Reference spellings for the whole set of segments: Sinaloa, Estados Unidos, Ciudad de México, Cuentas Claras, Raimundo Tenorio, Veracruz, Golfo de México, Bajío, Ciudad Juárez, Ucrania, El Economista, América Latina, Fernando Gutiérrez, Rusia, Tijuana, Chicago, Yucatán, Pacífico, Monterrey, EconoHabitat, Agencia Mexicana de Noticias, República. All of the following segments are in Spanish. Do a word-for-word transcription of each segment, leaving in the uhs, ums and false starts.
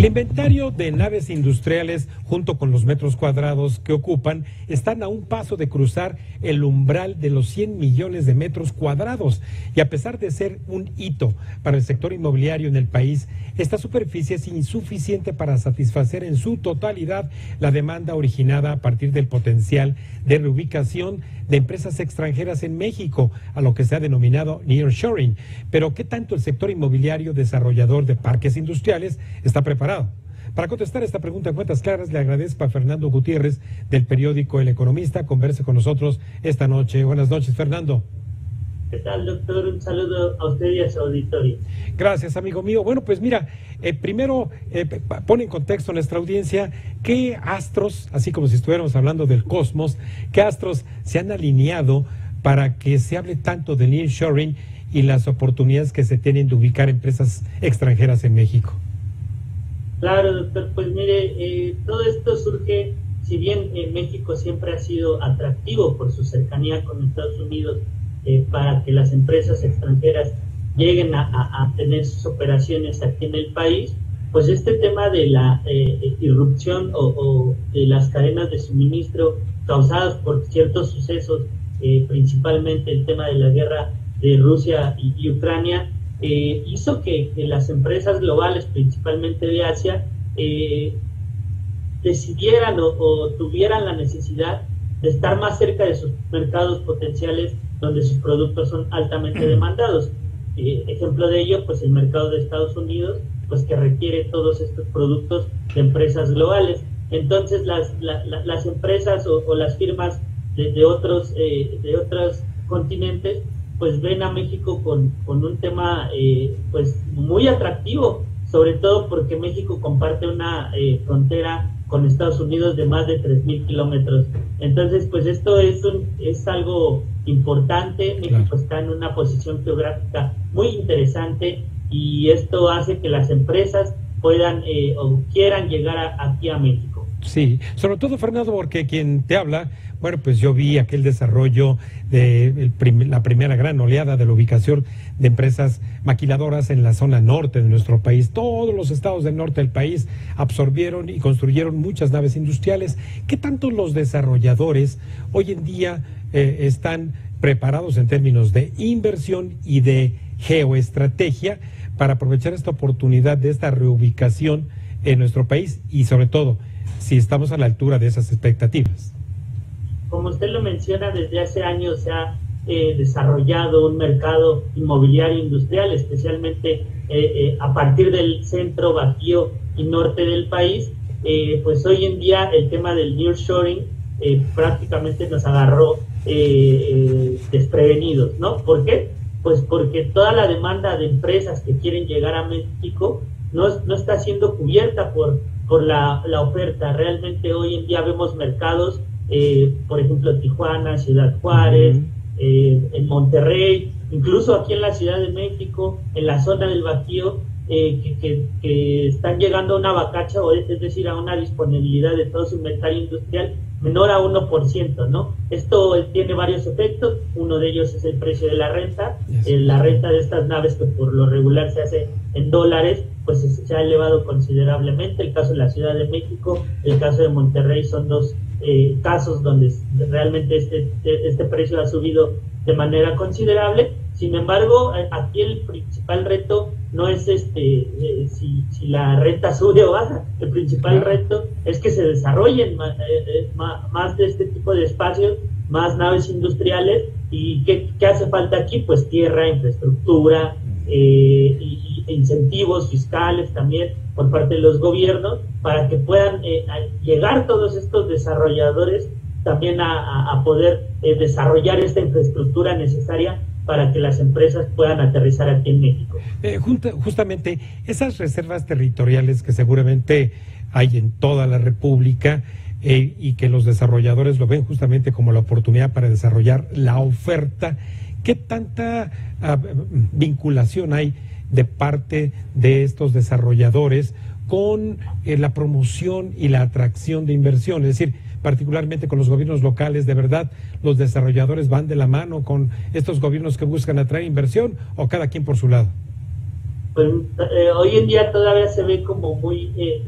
El inventario de naves industriales, junto con los metros cuadrados que ocupan, están a un paso de cruzar el umbral de los cien millones de metros cuadrados. Y a pesar de ser un hito para el sector inmobiliario en el país, esta superficie es insuficiente para satisfacer en su totalidad la demanda originada a partir del potencial de reubicación de empresas extranjeras en México, a lo que se ha denominado Nearshoring. Pero ¿qué tanto el sector inmobiliario desarrollador de parques industriales está preparado? Para contestar esta pregunta en Cuentas Claras, le agradezco a Fernando Gutiérrez del periódico El Economista. Converse con nosotros esta noche. Buenas noches, Fernando. ¿Qué tal, doctor? Un saludo a usted y a su auditorio. Gracias, amigo mío. Bueno, pues mira, eh, primero eh, pone en contexto a nuestra audiencia qué astros, así como si estuviéramos hablando del cosmos, qué astros se han alineado para que se hable tanto del nearshoring y las oportunidades que se tienen de ubicar empresas extranjeras en México. Claro, doctor, pues mire, eh, todo esto surge, si bien eh, México siempre ha sido atractivo por su cercanía con Estados Unidos, Eh, para que las empresas extranjeras lleguen a, a, a tener sus operaciones aquí en el país, pues este tema de la eh, irrupción o, o de las cadenas de suministro causadas por ciertos sucesos, eh, principalmente el tema de la guerra de Rusia y, y Ucrania, eh, hizo que, que las empresas globales, principalmente de Asia, eh, decidieran o, o tuvieran la necesidad de estar más cerca de sus mercados potenciales donde sus productos son altamente demandados. Eh, ejemplo de ello, pues el mercado de Estados Unidos, pues que requiere todos estos productos de empresas globales. Entonces las, la, la, las empresas o, o las firmas de, de, otros, eh, de otros continentes, pues ven a México con, con un tema eh, pues muy atractivo, sobre todo porque México comparte una eh, frontera con Estados Unidos de más de tres mil kilómetros. Entonces, pues esto es, un, es algo importante. México claro. Está en una posición geográfica muy interesante y esto hace que las empresas puedan eh, o quieran llegar a, aquí a México. Sí, sobre todo, Fernando, porque quien te habla, bueno, pues yo vi aquel desarrollo de el prim- la primera gran oleada de la ubicación de empresas maquiladoras en la zona norte de nuestro país. Todos los estados del norte del país absorbieron y construyeron muchas naves industriales. ¿Qué tanto los desarrolladores hoy en día eh, están preparados en términos de inversión y de geoestrategia para aprovechar esta oportunidad de esta reubicación en nuestro país y sobre todo si estamos a la altura de esas expectativas? Como usted lo menciona, desde hace años se ha eh, desarrollado un mercado inmobiliario industrial, especialmente eh, eh, a partir del centro, Bajío y norte del país. Eh, pues hoy en día el tema del nearshoring eh, prácticamente nos agarró eh, eh, desprevenidos, ¿no? ¿Por qué? Pues porque toda la demanda de empresas que quieren llegar a México no, no está siendo cubierta por, por la, la oferta. Realmente hoy en día vemos mercados, eh, por ejemplo, Tijuana, Ciudad Juárez, eh, en Monterrey, incluso aquí en la Ciudad de México, en la zona del Bajío, eh, que, que, que están llegando a una vacacha, o es decir, a una disponibilidad de todo su inventario industrial menor a uno por ciento, ¿no? Esto tiene varios efectos. Uno de ellos es el precio de la renta. Eh, la renta de estas naves, que por lo regular se hace en dólares, pues se ha elevado considerablemente. El caso de la Ciudad de México, el caso de Monterrey son dos eh, casos donde realmente este, este precio ha subido de manera considerable. Sin embargo, aquí el principal reto no es este eh, si, si la renta sube o baja. El principal reto es que se desarrollen más, eh, más de este tipo de espacios, más naves industriales. ¿Y qué, qué hace falta aquí? Pues tierra, infraestructura, eh, y, y incentivos fiscales también por parte de los gobiernos para que puedan eh, llegar todos estos desarrolladores también a, a poder eh, desarrollar esta infraestructura necesaria para que las empresas puedan aterrizar aquí en México. Eh, junta, justamente esas reservas territoriales que seguramente hay en toda la República eh, y que los desarrolladores lo ven justamente como la oportunidad para desarrollar la oferta, ¿qué tanta ah, vinculación hay de parte de estos desarrolladores con eh, la promoción y la atracción de inversión? Es decir, particularmente con los gobiernos locales, ¿de verdad los desarrolladores van de la mano con estos gobiernos que buscan atraer inversión o cada quien por su lado? pues, eh, hoy en día todavía se ve como muy eh,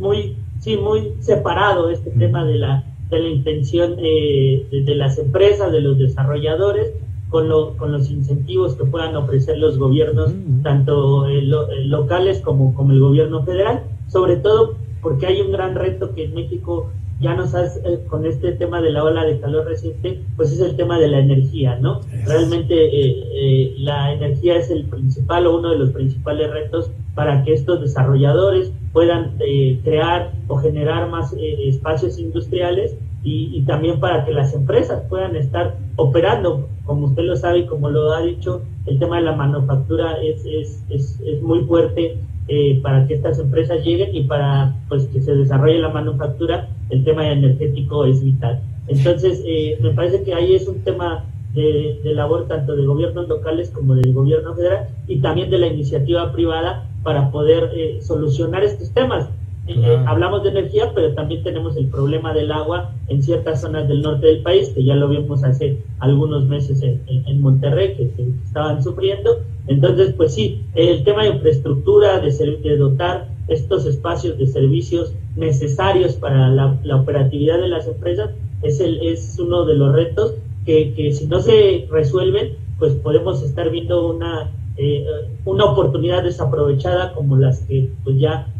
muy sí muy separado este tema de la de la intención eh, de, de las empresas, de los desarrolladores, con lo, con los incentivos que puedan ofrecer los gobiernos, uh-huh. tanto eh, lo, eh, locales como, como el gobierno federal, sobre todo porque hay un gran reto que en México ya nos hace, eh, con este tema de la ola de calor reciente, pues es el tema de la energía, ¿no? Yes. Realmente eh, eh, la energía es el principal o uno de los principales retos para que estos desarrolladores puedan eh, crear o generar más eh, espacios industriales y, y también para que las empresas puedan estar operando. Como usted lo sabe y como lo ha dicho, el tema de la manufactura es, es, es, es muy fuerte eh, para que estas empresas lleguen, y para pues que se desarrolle la manufactura, el tema energético es vital. Entonces, eh, me parece que ahí es un tema de, de labor tanto de gobiernos locales como del gobierno federal, y también de la iniciativa privada para poder eh, solucionar estos temas. Claro. Eh, hablamos de energía, pero también tenemos el problema del agua en ciertas zonas del norte del país, que ya lo vimos hace algunos meses en, en, en Monterrey, que, que estaban sufriendo. Entonces, pues sí, el tema de infraestructura, de, ser, de dotar estos espacios de servicios necesarios para la, la operatividad de las empresas, es, el, es uno de los retos que, que si no se resuelven, pues podemos estar viendo una, eh, una oportunidad desaprovechada como las que pues ya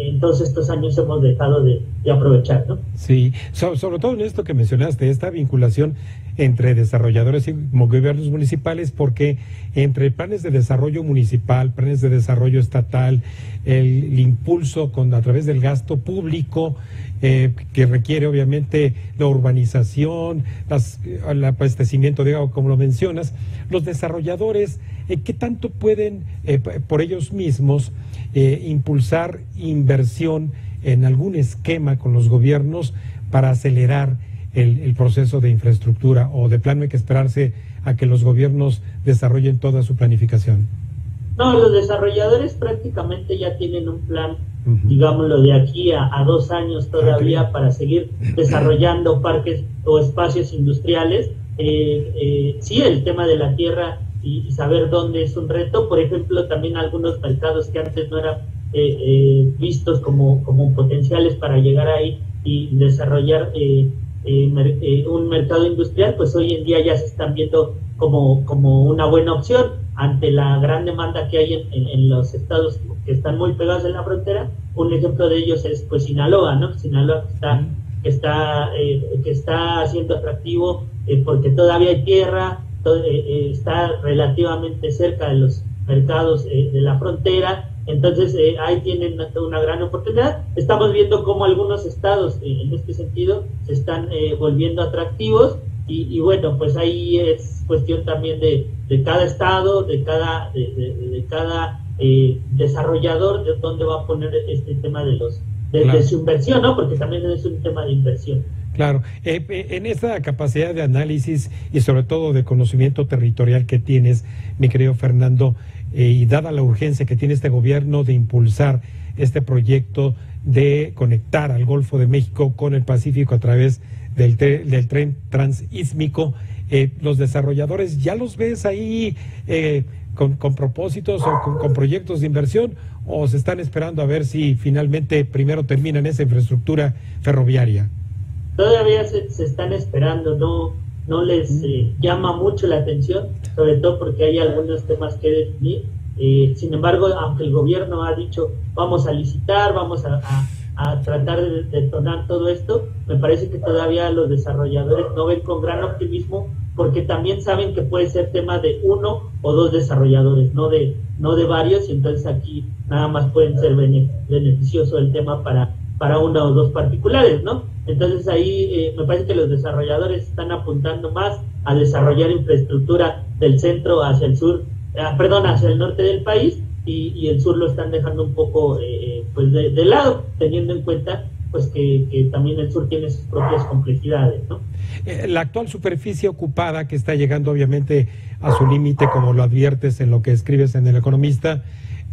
en todos estos años hemos dejado de, de aprovechar, ¿no? Sí, so, sobre todo en esto que mencionaste, esta vinculación entre desarrolladores y gobiernos municipales, porque entre planes de desarrollo municipal, planes de desarrollo estatal, el, el impulso con a través del gasto público, eh, que requiere obviamente la urbanización, las, el abastecimiento de agua, como lo mencionas, los desarrolladores, eh, ¿qué tanto pueden eh, por ellos mismos Eh, impulsar inversión en algún esquema con los gobiernos para acelerar el, el proceso de infraestructura, o de plano hay que esperarse a que los gobiernos desarrollen toda su planificación? No, los desarrolladores prácticamente ya tienen un plan, uh-huh. digámoslo, de aquí a, a dos años todavía, okay. para seguir desarrollando parques o espacios industriales. Eh, eh, sí, el tema de la tierra y saber dónde es un reto. Por ejemplo, también algunos mercados que antes no eran eh, eh, vistos como, como potenciales para llegar ahí y desarrollar eh, eh, mer eh, un mercado industrial, pues hoy en día ya se están viendo como, como una buena opción ante la gran demanda que hay en, en, en los estados que están muy pegados en la frontera. Un ejemplo de ellos es pues Sinaloa, ¿no? Sinaloa que está, que está, eh, que está siendo atractivo eh, porque todavía hay tierra, está relativamente cerca de los mercados eh, de la frontera. Entonces eh, ahí tienen una gran oportunidad. Estamos viendo cómo algunos estados eh, en este sentido se están eh, volviendo atractivos, y, y bueno, pues ahí es cuestión también de, de cada estado, de cada de, de, de cada eh, desarrollador, de dónde va a poner este tema de los de, claro. de su inversión, ¿no? Porque también es un tema de inversión. Claro, eh, en esta capacidad de análisis y sobre todo de conocimiento territorial que tienes, mi querido Fernando, eh, y dada la urgencia que tiene este gobierno de impulsar este proyecto de conectar al Golfo de México con el Pacífico a través del, tre del tren transísmico, eh, los desarrolladores, ¿ya los ves ahí eh, con, con propósitos o con, con proyectos de inversión, o se están esperando a ver si finalmente primero terminan esa infraestructura ferroviaria? Todavía se, se están esperando, no, no les eh, llama mucho la atención, sobre todo porque hay algunos temas que definir. Eh, sin embargo, aunque el gobierno ha dicho vamos a licitar, vamos a, a, a tratar de detonar todo esto, me parece que todavía los desarrolladores no ven con gran optimismo, porque también saben que puede ser tema de uno o dos desarrolladores, no de, no de varios, y entonces aquí nada más pueden ser bene, beneficioso el tema para, para uno o dos particulares, ¿no? Entonces ahí eh, me parece que los desarrolladores están apuntando más a desarrollar infraestructura del centro hacia el sur, eh, perdón, hacia el norte del país, y, y el sur lo están dejando un poco eh, pues de, de lado, teniendo en cuenta pues que, que también el sur tiene sus propias complejidades, ¿no? Eh, la actual superficie ocupada, que está llegando obviamente a su límite, como lo adviertes en lo que escribes en El Economista,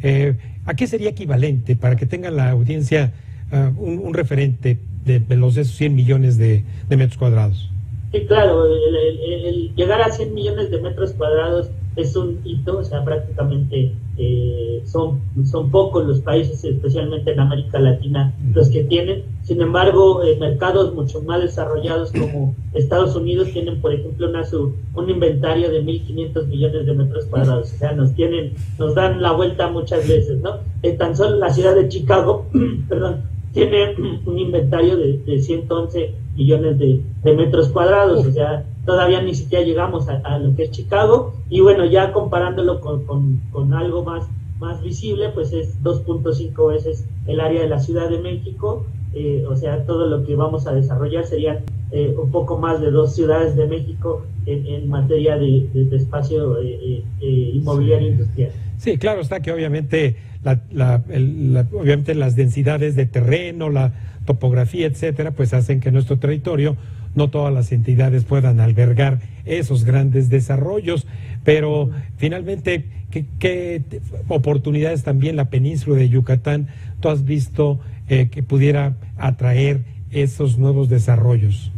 eh, ¿a qué sería equivalente para que tenga la audiencia uh, un, un referente de los esos cien millones de, de metros cuadrados? Sí, claro, el, el, el llegar a cien millones de metros cuadrados es un hito, o sea, prácticamente eh, son, son pocos los países, especialmente en América Latina, los que tienen. Sin embargo, eh, mercados mucho más desarrollados como Estados Unidos tienen, por ejemplo, una, su, un inventario de mil quinientos millones de metros cuadrados. O sea, nos tienen, nos dan la vuelta muchas veces, ¿no? Eh, tan solo la ciudad de Chicago, perdón, tiene un inventario de, de ciento once millones de, de metros cuadrados, o sea, todavía ni siquiera llegamos a, a lo que es Chicago, y bueno, ya comparándolo con, con, con algo más, más visible, pues es dos punto cinco veces el área de la Ciudad de México, eh, o sea, todo lo que vamos a desarrollar sería eh, un poco más de dos ciudades de México en, en materia de, de, de espacio eh, eh, inmobiliario industrial. Sí, claro está que obviamente, la, la, el, la, obviamente las densidades de terreno, la topografía, etcétera, pues hacen que nuestro territorio, no todas las entidades puedan albergar esos grandes desarrollos, pero finalmente, ¿qué, qué oportunidades también la península de Yucatán tú has visto eh, que pudiera atraer esos nuevos desarrollos?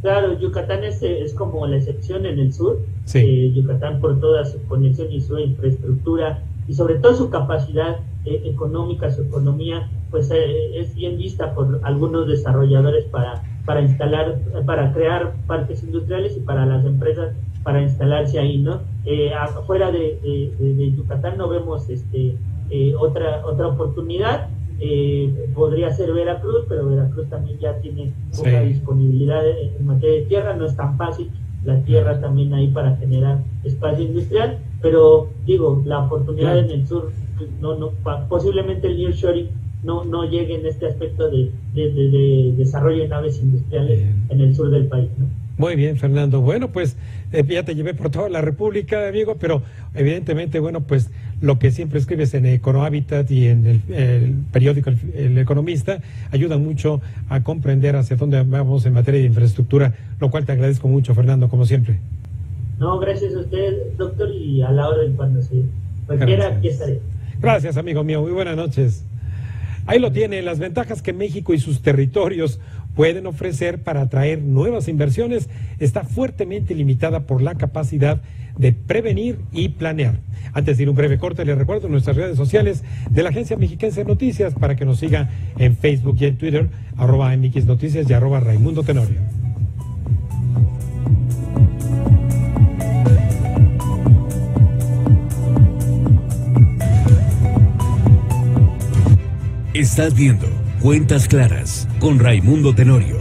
Claro, Yucatán es, es como la excepción en el sur, sí. eh, Yucatán por toda su conexión y su infraestructura y sobre todo su capacidad eh, económica, su economía, pues eh, es bien vista por algunos desarrolladores para, para instalar, para crear parques industriales y para las empresas para instalarse ahí, ¿no? Eh, afuera de, de, de Yucatán no vemos este, eh, otra, otra oportunidad. Eh, podría ser Veracruz, pero Veracruz también ya tiene una sí. disponibilidad en materia de tierra, no es tan fácil la tierra también ahí para generar espacio industrial, pero digo, la oportunidad sí. en el sur, no, no, posiblemente el Nearshoring no, no llegue en este aspecto de, de, de, de desarrollo de naves industriales bien. En el sur del país, ¿no? Muy bien, Fernando. Bueno, pues eh, ya te llevé por toda la República, amigo, pero evidentemente, bueno, pues lo que siempre escribes en EconoHabitat y en el, el periódico el, el Economista ayuda mucho a comprender hacia dónde vamos en materia de infraestructura, lo cual te agradezco mucho, Fernando, como siempre. No, gracias a usted, doctor, y a la orden cuando se requiera, aquí estaré. Gracias, amigo mío. Muy buenas noches. Ahí lo tiene, las ventajas que México y sus territorios pueden ofrecer para atraer nuevas inversiones está fuertemente limitada por la capacidad de prevenir y planear. Antes de ir a un breve corte, les recuerdo nuestras redes sociales de la Agencia Mexicana de Noticias para que nos siga en Facebook y en Twitter, arroba M X Noticias y arroba Raimundo Tenorio. Estás viendo Cuentas Claras con Raimundo Tenorio.